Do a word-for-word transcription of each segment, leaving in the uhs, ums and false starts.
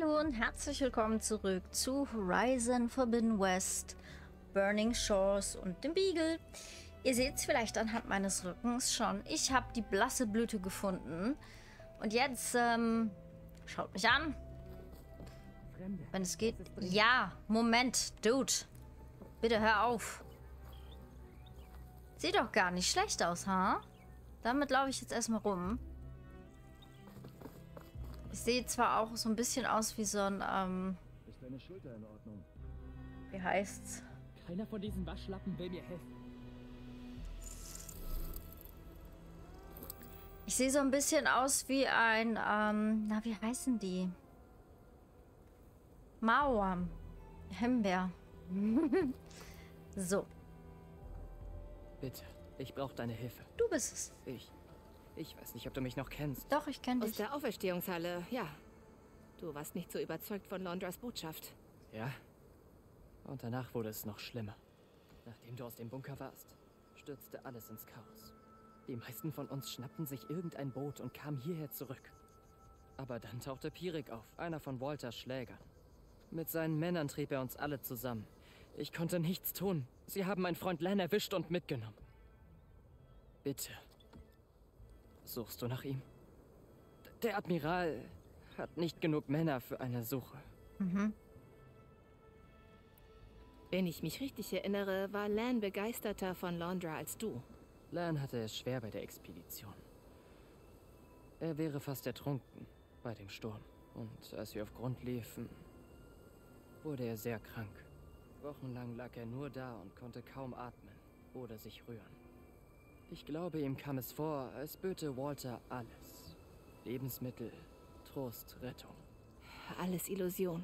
Hallo und herzlich willkommen zurück zu Horizon Forbidden West, Burning Shores und dem Beagle. Ihr seht es vielleicht anhand meines Rückens schon, ich habe die blasse Blüte gefunden. Und jetzt, ähm, schaut mich an. Wenn es geht. Ja, Moment, Dude. Bitte hör auf. Sieht doch gar nicht schlecht aus, ha? Damit laufe ich jetzt erstmal rum. Ich sehe zwar auch so ein bisschen aus wie so ein, ähm... Ist deine Schulter in Ordnung? Wie heißt's? Keiner von diesen Waschlappen will mir helfen. Ich sehe so ein bisschen aus wie ein, ähm... na, wie heißen die? Mauern. Himbeer. So. Bitte, ich brauche deine Hilfe. Du bist es. Ich... Ich weiß nicht, ob du mich noch kennst. Doch, ich kenne dich. Aus der Auferstehungshalle, ja. Du warst nicht so überzeugt von Londras Botschaft. Ja. Und danach wurde es noch schlimmer. Nachdem du aus dem Bunker warst, stürzte alles ins Chaos. Die meisten von uns schnappten sich irgendein Boot und kamen hierher zurück. Aber dann tauchte Pirik auf, einer von Walters Schlägern. Mit seinen Männern trieb er uns alle zusammen. Ich konnte nichts tun. Sie haben meinen Freund Len erwischt und mitgenommen. Bitte. Suchst du nach ihm? Der Admiral hat nicht genug Männer für eine Suche. Mhm. Wenn ich mich richtig erinnere, war Lann begeisterter von Londra als du. Lann hatte es schwer bei der Expedition. Er wäre fast ertrunken bei dem Sturm. Und als wir auf Grund liefen, wurde er sehr krank. Wochenlang lag er nur da und konnte kaum atmen oder sich rühren. Ich glaube, ihm kam es vor, als böte Walter alles. Lebensmittel, Trost, Rettung. Alles Illusion.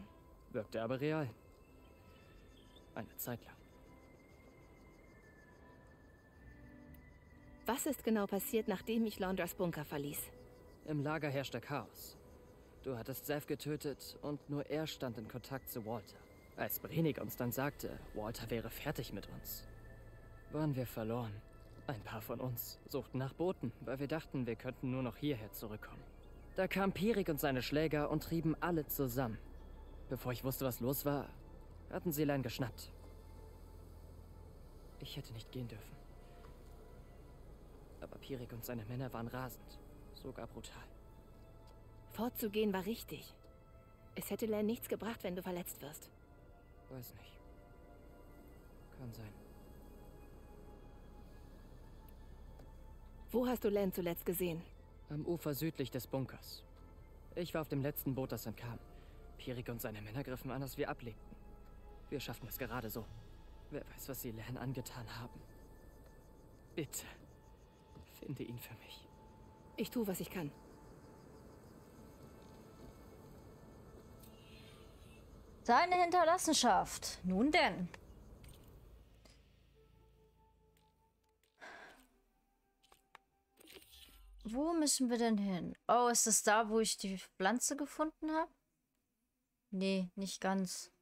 Wirkte aber real. Eine Zeit lang. Was ist genau passiert, nachdem ich Londras Bunker verließ? Im Lager herrschte Chaos. Du hattest Seth getötet und nur er stand in Kontakt zu Walter. Als Brenig uns dann sagte, Walter wäre fertig mit uns, waren wir verloren. Ein paar von uns suchten nach Booten, weil wir dachten, wir könnten nur noch hierher zurückkommen. Da kam Pirik und seine Schläger und trieben alle zusammen. Bevor ich wusste, was los war, hatten sie Len geschnappt. Ich hätte nicht gehen dürfen. Aber Pirik und seine Männer waren rasend, sogar brutal. Fortzugehen war richtig. Es hätte Len nichts gebracht, wenn du verletzt wirst. Weiß nicht. Kann sein. Wo hast du Len zuletzt gesehen? Am Ufer südlich des Bunkers. Ich war auf dem letzten Boot, das entkam. Pirik und seine Männer griffen an, als wir ablegten. Wir schafften es gerade so. Wer weiß, was sie Len angetan haben. Bitte, finde ihn für mich. Ich tue, was ich kann. Seine Hinterlassenschaft. Nun denn. Wo müssen wir denn hin? Oh, ist das da, wo ich die Pflanze gefunden habe? Nee, nicht ganz.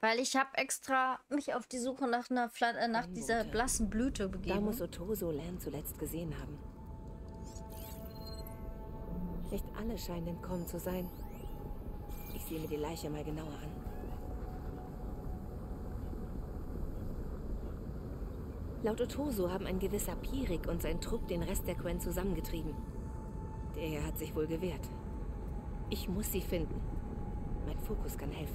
Weil ich habe extra mich auf die Suche nach einer Pflanze, äh, nach dieser blassen Blüte begeben. Da muss Otoso Len zuletzt gesehen haben. Nicht alle scheinen entkommen zu sein. Ich sehe mir die Leiche mal genauer an. Laut Otoso haben ein gewisser Pirik und sein Trupp den Rest der Quen zusammengetrieben. Der hat sich wohl gewehrt. Ich muss sie finden. Mein Fokus kann helfen.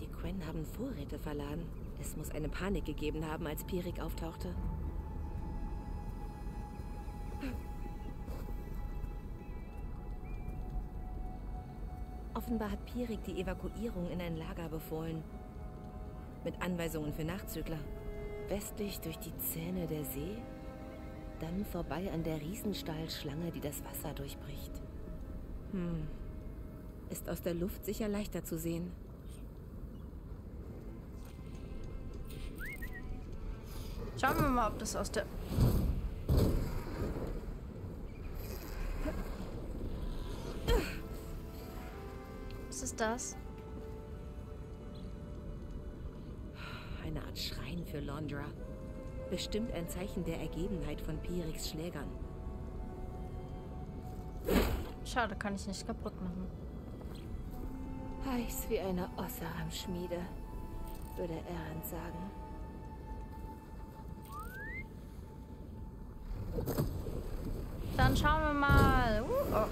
Die Quen haben Vorräte verladen. Es muss eine Panik gegeben haben, als Pirik auftauchte. Offenbar hat Pirik die Evakuierung in ein Lager befohlen. Mit Anweisungen für Nachzügler. Westlich durch die Zähne der See, dann vorbei an der Riesenstahlschlange, die das Wasser durchbricht. Hm. Ist aus der Luft sicher leichter zu sehen. Schauen wir mal, ob das aus der... Was ist das? Eine Art Schrein für Londra. Bestimmt ein Zeichen der Ergebenheit von Piriks Schlägern. Schade, kann ich nicht kaputt machen. Heiß wie eine Ossaram-Schmiede, würde Erin sagen. Dann schauen wir mal. Uh, oh.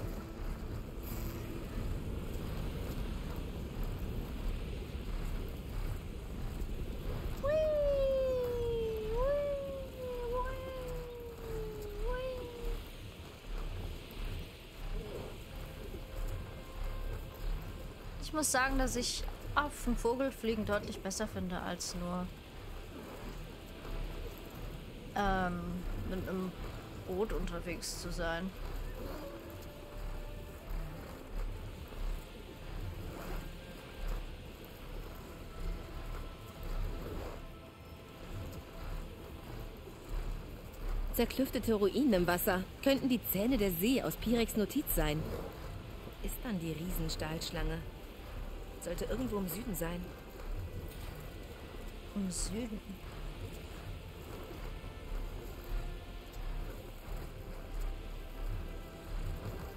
Ich muss sagen, dass ich auf dem Vogelfliegen deutlich besser finde als nur ähm, mit einem Boot unterwegs zu sein. Zerklüftete Ruinen im Wasser könnten die Zähne der See aus Piriks Notiz sein. Wo ist dann die Riesenstahlschlange? Sollte irgendwo im Süden sein. Im Süden?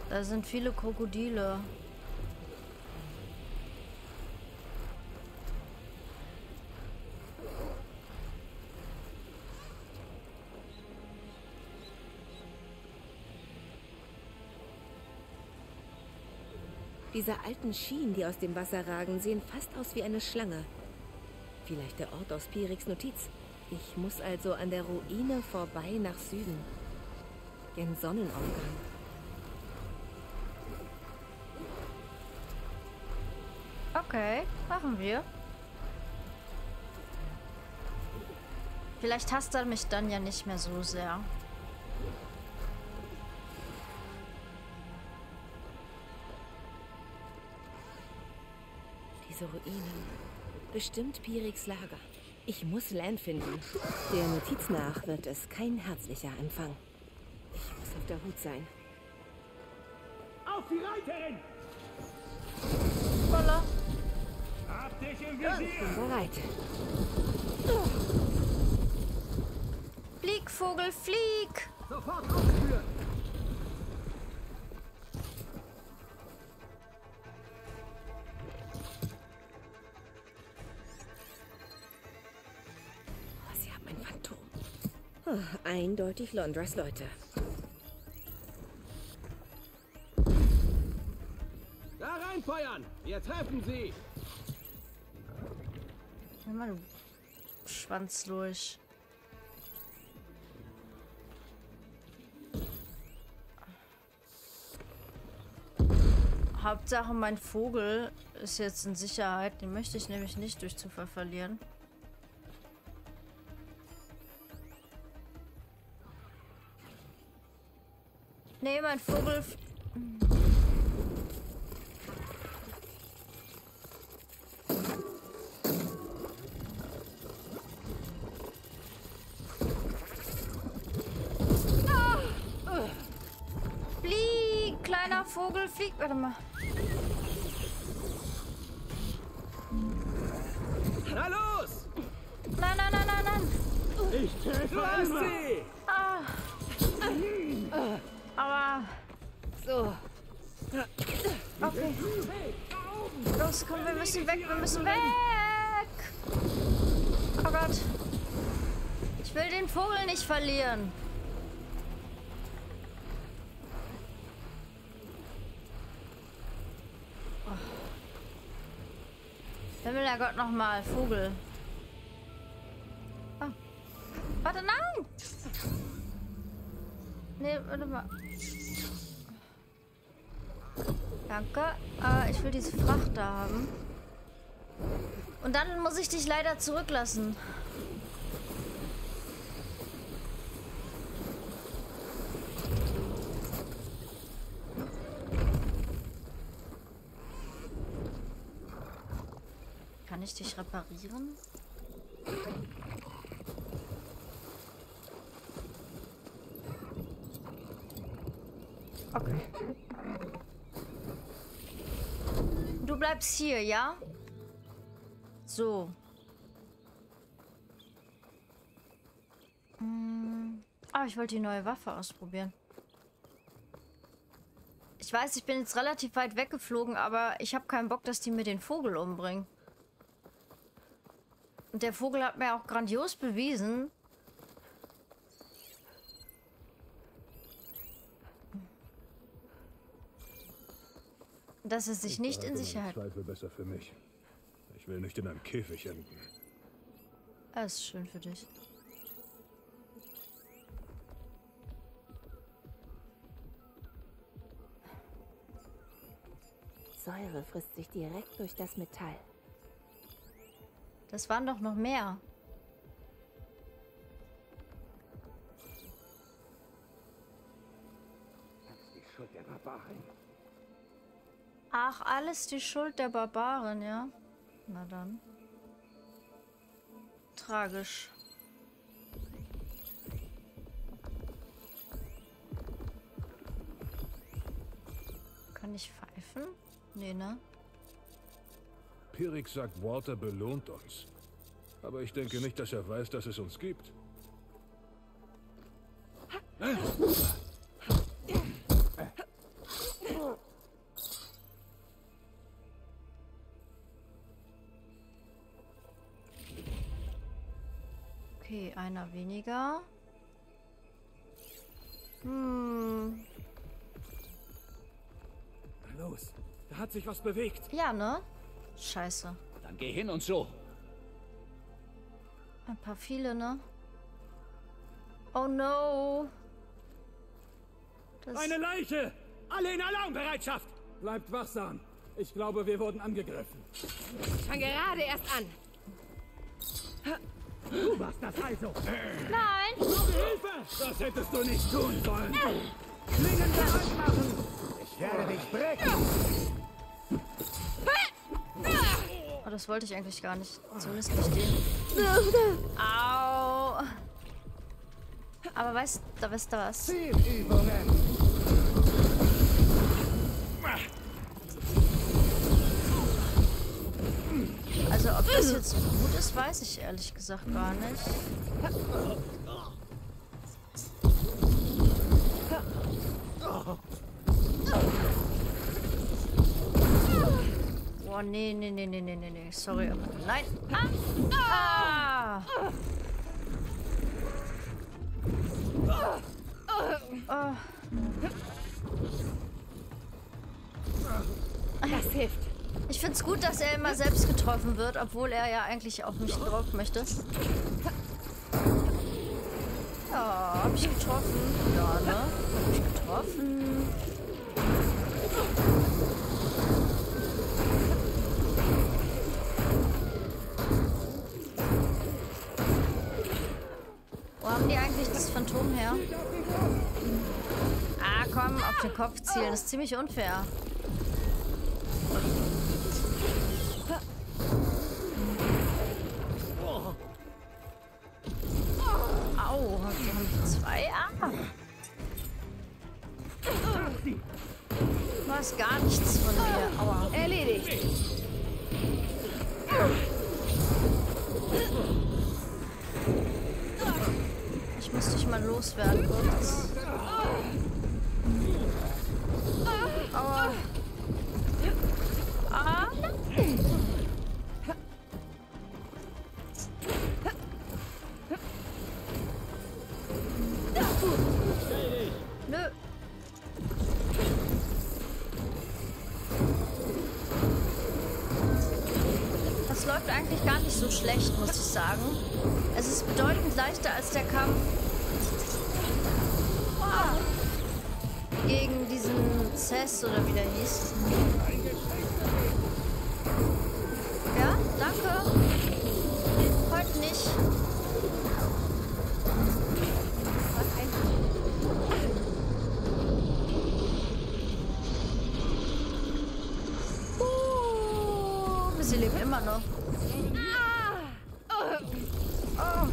Da sind viele Krokodile. Diese alten Schienen, die aus dem Wasser ragen, sehen fast aus wie eine Schlange. Vielleicht der Ort aus Piriks Notiz. Ich muss also an der Ruine vorbei nach Süden. Gen Sonnenaufgang. Okay, machen wir. Vielleicht hasst er mich dann ja nicht mehr so sehr. Ruinen. Bestimmt Piriks Lager. Ich muss Lann finden. Der Notiz nach wird es kein herzlicher Empfang. Ich muss auf der Hut sein. Auf die Reiterin! Voila! Hab dich im Visier! Ich bin bereit. Oh. Flieg, Vogel, flieg! Sofort aufspüren! Eindeutig Londras Leute. Da reinfeuern! Wir treffen sie! Nimm mal den Schwanz durch. Hauptsache mein Vogel ist jetzt in Sicherheit. Den möchte ich nämlich nicht durch Zufall verlieren. Nee, mein Vogel. Ah! Flieg, kleiner Vogel, flieg. Warte mal. Na los! Nein, nein, nein, nein, nein. Ich treffe sie. Ah. Ah. Aber so. Okay. Los, komm, wir müssen weg, wir müssen weg. Oh Gott. Ich will den Vogel nicht verlieren. Oh. Himmel, der Gott, nochmal. Vogel. Oh. Warte, nein! Nee, warte mal. Danke. Äh, ich will diese Fracht da haben. Und dann muss ich dich leider zurücklassen. Kann ich dich reparieren? Okay. Du bleibst hier, ja? So. Hm. Ah, ich wollte die neue Waffe ausprobieren. Ich weiß, ich bin jetzt relativ weit weggeflogen, aber ich habe keinen Bock, dass die mir den Vogel umbringen. Und der Vogel hat mir auch grandios bewiesen. Dass es sich nicht in Sicherheit. Zweifel besser für mich. Ich will nicht in einem Käfig enden. Das ist schön für dich. Säure frisst sich direkt durch das Metall. Das waren doch noch mehr. Das ist die Schuld der Barbaren. Ach, alles die Schuld der Barbaren, ja? Na dann. Tragisch. Kann ich pfeifen? Nee, ne? Pirik sagt, Walter belohnt uns. Aber ich denke nicht, dass er weiß, dass es uns gibt. Okay, einer weniger. Hm. Los, da hat sich was bewegt. Ja, ne? Scheiße. Dann geh hin und so. Ein paar viele, ne? Oh no. Das eine Leiche! Alle in Alarmbereitschaft! Bleibt wachsam. Ich glaube, wir wurden angegriffen. Ich fang gerade erst an. Du warst das also. Nein! Hilfe! Das hättest du nicht tun sollen. Klingen bereit machen! Ich werde dich brechen! Oh, das wollte ich eigentlich gar nicht. Zumindest nicht den. Au! Aber weißt du, da weißt du was? Also, ob das jetzt so gut ist, weiß ich ehrlich gesagt gar nicht. Oh, nee, nee, nee, nee, nee, nee, sorry, aber nein. Ah! Ah! Ah! Das hilft. Ich find's gut, dass er immer selbst getroffen wird, obwohl er ja eigentlich auch nicht drauf möchte. Ja, hab ich getroffen. Ja, ne? Hab ich getroffen. Wo haben die eigentlich das Phantom her? Ah, komm, auf den Kopf zielen. Das ist ziemlich unfair. Au, wir haben zwei Arme. Du hast gar nichts von mir. Aua. Erledigt. Ich muss dich mal loswerden, kurz. Aua. Ah, nein. Nö. Das läuft eigentlich gar nicht so schlecht, muss ich sagen. Es ist bedeutend leichter als der Kampf gegen diesen Seth oder wie der hieß. Ja, danke. Heute nicht. Uh, sie lebt immer noch. Oh.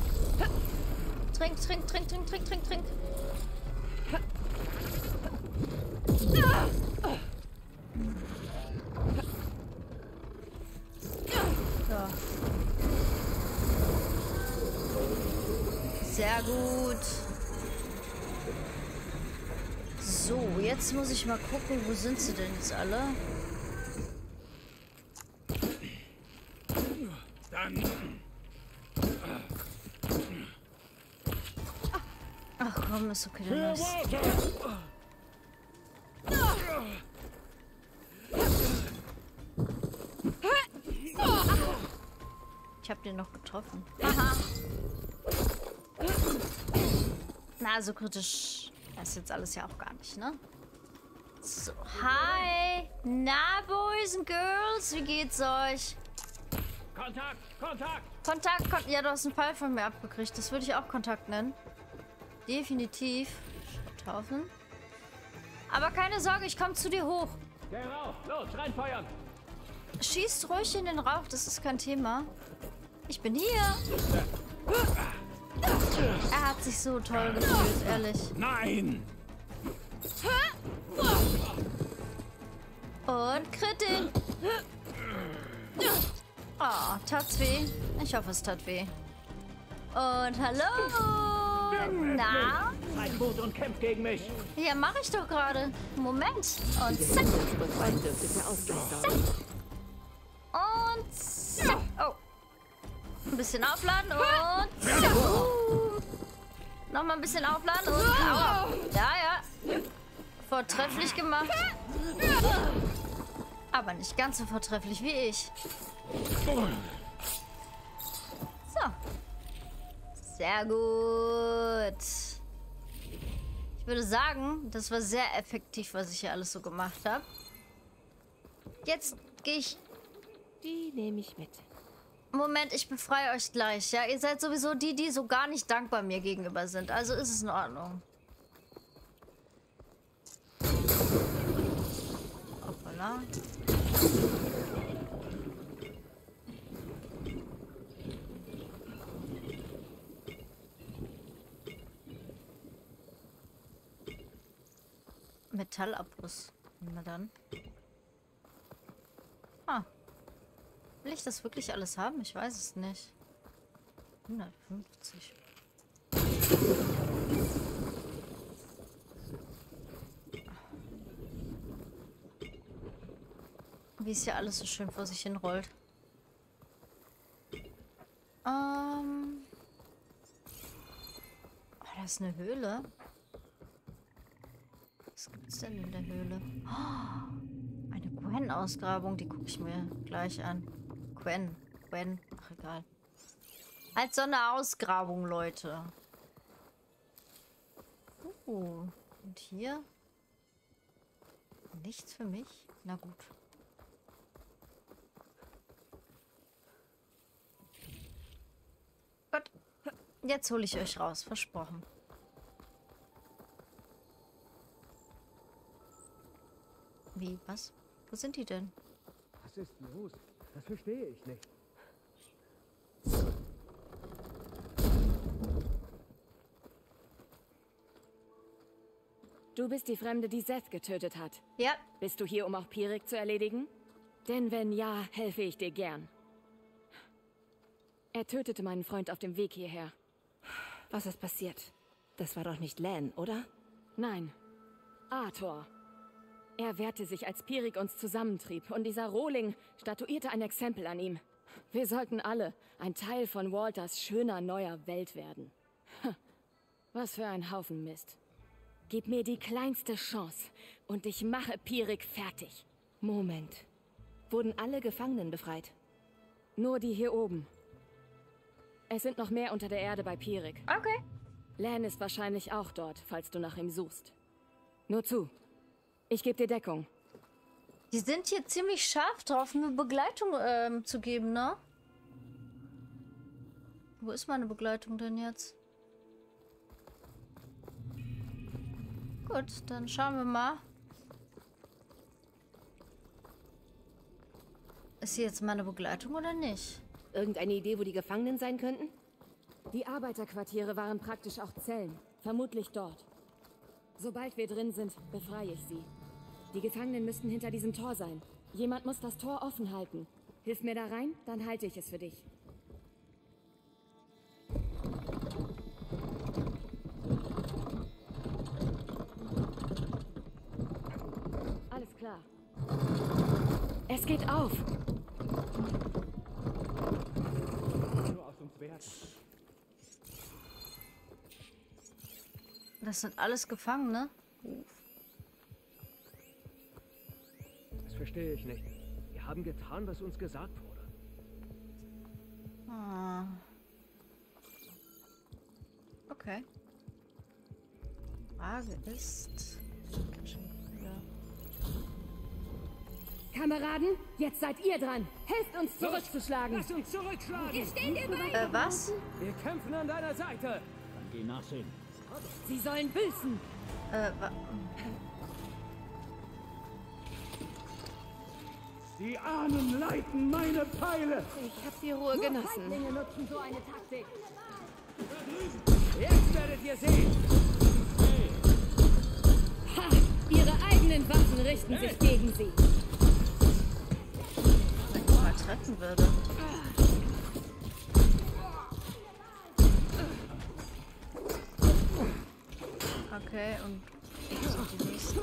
Trink, trink, trink, trink, trink, trink, trink. Sehr gut. So, jetzt muss ich mal gucken, wo sind sie denn jetzt alle? Dann. Ach komm, ist okay. Dann ist. Ich hab den noch getroffen. Aha. Na, so kritisch ist jetzt alles ja auch gar nicht, ne? So, hi! Na, Boys and Girls, wie geht's euch? Kontakt! Kontakt! Kontakt! Kon ja, du hast einen Pfeil von mir abgekriegt. Das würde ich auch Kontakt nennen. Definitiv. Schrotthaufen. Aber keine Sorge, ich komme zu dir hoch. Geh rauf! Los, reinfeuern! Schießt ruhig in den Rauch, das ist kein Thema. Ich bin hier. Er hat sich so toll gefühlt, ehrlich. Nein! Und Kritik. Oh, tat's weh. Ich hoffe, es tat weh. Und hallo! Na? Mein Boot und kämpft gegen mich. Ja, mach ich doch gerade. Moment. Und zack. Zack. Und zack. Oh. Ein bisschen aufladen und zack. Uh. Nochmal ein bisschen aufladen und aua. Ja, ja. Vortrefflich gemacht. Aber nicht ganz so vortrefflich wie ich. So. Sehr gut. Ich würde sagen, das war sehr effektiv, was ich hier alles so gemacht habe. Jetzt gehe ich... Die nehme ich mit. Moment, ich befreie euch gleich, ja? Ihr seid sowieso die, die so gar nicht dankbar mir gegenüber sind. Also ist es in Ordnung. Hoppala. Metallabriss. Na dann. Ah. Will ich das wirklich alles haben? Ich weiß es nicht. hundertfünfzig. Wie es hier alles so schön vor sich hin rollt. Ähm. Oh, da ist eine Höhle. Was gibt's denn in der Höhle? Oh, eine Quen-Ausgrabung, die gucke ich mir gleich an. Quen, Quen, ach egal. Als so eine Ausgrabung, Leute. Uh, und hier? Nichts für mich? Na gut. Gut, jetzt hole ich euch raus, versprochen. Wie, was? Wo sind die denn? Was ist los? Das verstehe ich nicht. Du bist die Fremde, die Seth getötet hat. Ja. Bist du hier, um auch Pirik zu erledigen? Denn wenn ja, helfe ich dir gern. Er tötete meinen Freund auf dem Weg hierher. Was ist passiert? Das war doch nicht Len, oder? Nein. Arthur. Er wehrte sich, als Pirik uns zusammentrieb, und dieser Rohling statuierte ein Exempel an ihm. Wir sollten alle ein Teil von Walters schöner neuer Welt werden. Was für ein Haufen Mist. Gib mir die kleinste Chance und ich mache Pirik fertig. Moment. Wurden alle Gefangenen befreit? Nur die hier oben. Es sind noch mehr unter der Erde bei Pirik. Okay. Len ist wahrscheinlich auch dort, falls du nach ihm suchst. Nur zu. Ich gebe dir Deckung. Die sind hier ziemlich scharf drauf, mir Begleitung ähm, zu geben, ne? Wo ist meine Begleitung denn jetzt? Gut, dann schauen wir mal. Ist hier jetzt meine Begleitung oder nicht? Irgendeine Idee, wo die Gefangenen sein könnten? Die Arbeiterquartiere waren praktisch auch Zellen. Vermutlich dort. Sobald wir drin sind, befreie ich sie. Die Gefangenen müssten hinter diesem Tor sein. Jemand muss das Tor offen halten. Hilf mir da rein, dann halte ich es für dich. da. Es geht auf. Das sind alles Gefangene. Das verstehe ich nicht. Wir haben getan, was uns gesagt wurde. Ah. Okay. Frage ist... Kameraden, jetzt seid ihr dran. Helft uns zurückzuschlagen. Lass uns zurückschlagen. Wir stehen dir bei. Äh, was? Wir kämpfen an deiner Seite. Dann geh nachsehen. Sie sollen büßen. Äh, wa Die Ahnen leiten meine Pfeile. Ich hab die Ruhe Nur genossen. Feiglinge nutzen so eine Taktik. Jetzt werdet ihr sehen. Ha! Ihre eigenen Waffen richten hey. sich gegen sie. Retten würde. Okay, und die nächsten.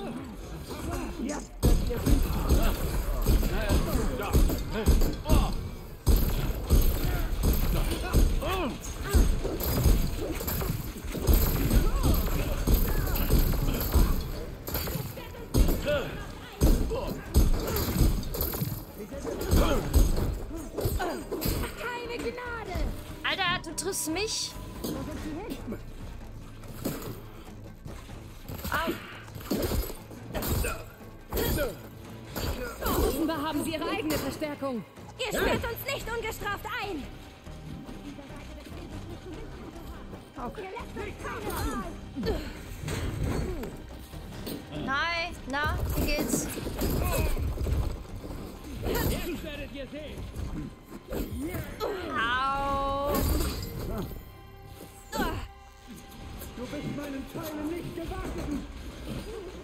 Ja. Mich? Au. Offenbar haben sie ihre eigene Verstärkung. Ihr sperrt uns nicht ungestraft ein. Okay. Nein, na, wie geht's? Jetzt werdet ihr sehen. Au. Du bist meinen Teilen nicht gewachsen.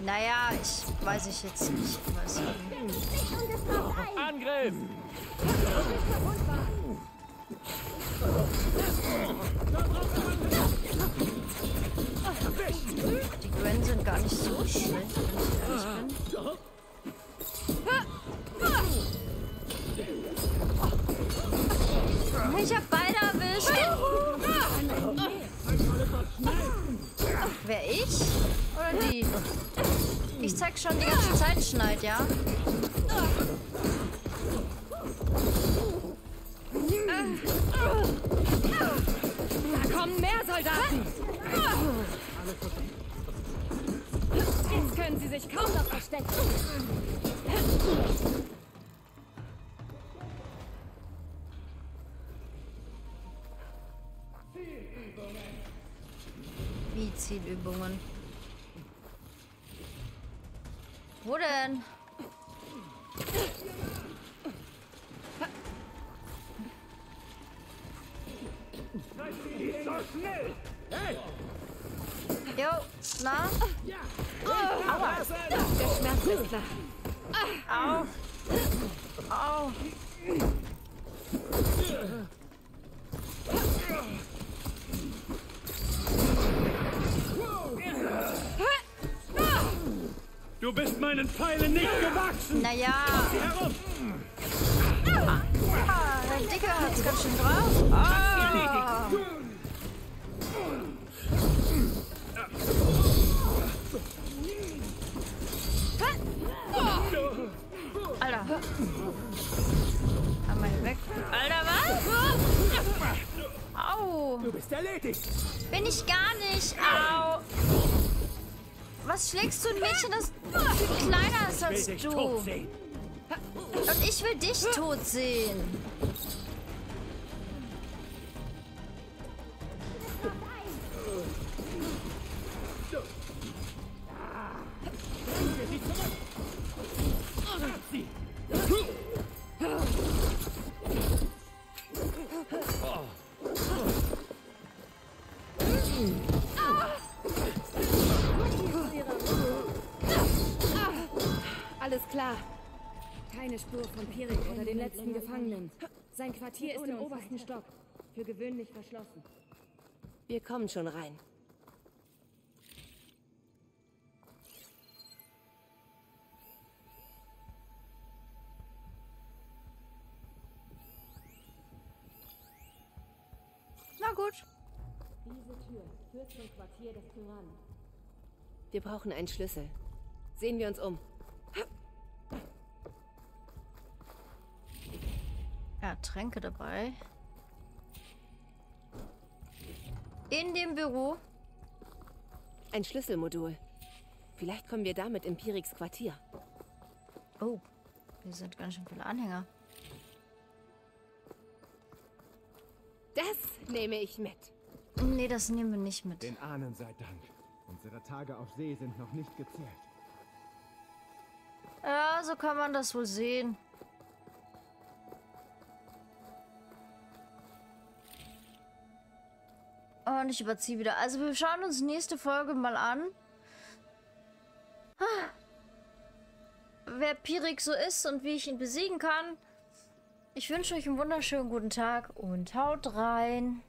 Naja, ich weiß ich jetzt nicht. Was ich Angriff! Die Quen sind gar nicht so schlecht, wenn ich ehrlich bin. Ich hab beide erwischt. Wer, ich? Oder die? Ich zeig schon die ganze Zeit Schneid, ja? Da kommen mehr Soldaten. Jetzt können sie sich kaum noch verstecken. Wie Zielübungen? Wo denn? Jo, na? Aua! Der Schmerz ist da. Au! Au! Du bist meinen Pfeilen nicht gewachsen! Naja. Ah, der Dicke hat's ganz schön drauf. Ah. Alter. Einmal weg. Alter, was? Au. Du bist erledigt. Bin ich gar nicht. Au. Was schlägst du ein Mädchen, das viel kleiner ist als du? Und ich will dich tot sehen. Keine Spur von Pirik oder den letzten Gefangenen. Sein Quartier ist im obersten Stock. Für gewöhnlich verschlossen. Wir kommen schon rein. gut? Diese Tür führt zum Quartier des Tyrannen. Wir brauchen einen Schlüssel. Sehen wir uns um. Ja, Tränke dabei. In dem Büro. Ein Schlüsselmodul. Vielleicht kommen wir damit in Piriks Quartier. Oh, hier sind ganz schön viele Anhänger. Das nehme ich mit. Nee, das nehmen wir nicht mit. Den Ahnen sei Dank. Unsere Tage auf See sind noch nicht gezählt. Ja, so kann man das wohl sehen. Und ich überziehe wieder. Also wir schauen uns nächste Folge mal an. Wer Pirik so ist und wie ich ihn besiegen kann. Ich wünsche euch einen wunderschönen guten Tag und haut rein.